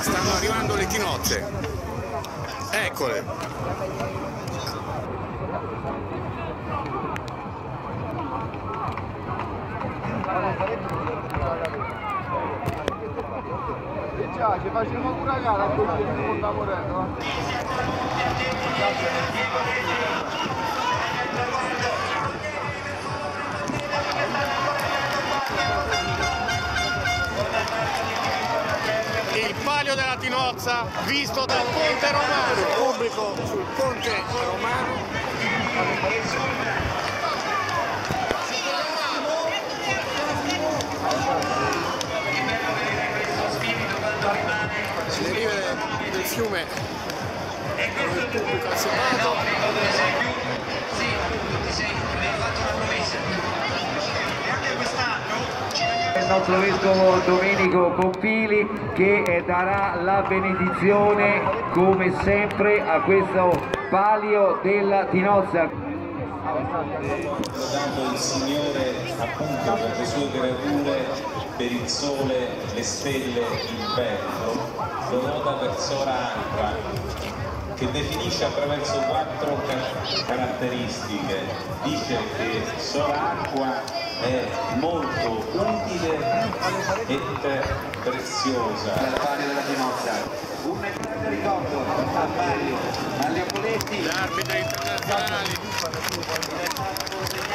Stanno arrivando le tinozze. Eccole. E già ci facciamo pure la gara con il Il Palio della Tinozza visto dal Ponte Romano. Il pubblico sul Ponte Romano. Le rive del fiume, il pubblico assetato. Il nostro vescovo Domenico Pompili che darà la benedizione come sempre a questo Palio della Tinozza. Ricordando il Signore appunto per le sue creature, per il sole, le stelle, il vento, lo nota per Sora Acqua, che definisce attraverso 4 caratteristiche. Dice che Sora Acqua è molto utile e preziosa. Al Palio della Tinozza, un grande ricordo a Palio, a Leopoletti, l'arbitro internazionale è stata consegnata al consiglio a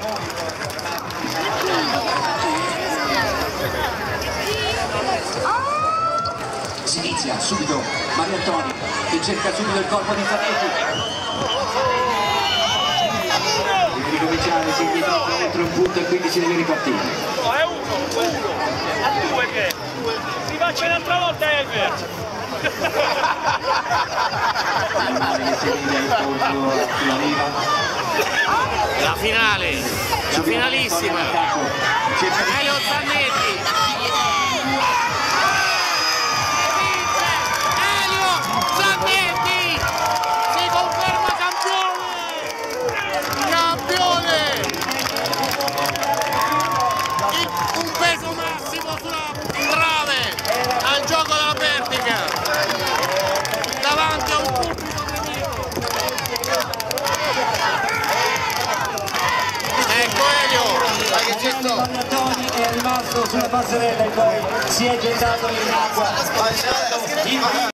noi. Si inizia subito Mariantoni che cerca subito il corpo di Zannetti. Ricominciare, si indietreggia dentro un punto e quindi si deve ripartire. No, è uno, a due che è? Si faccia un'altra volta e diverso. Il mare che si vede il colpo sulla riva. La finale, la finalissima. Elio Zannetti. Mariantoni è rimasto sulla passerella e poi si è gettato in acqua.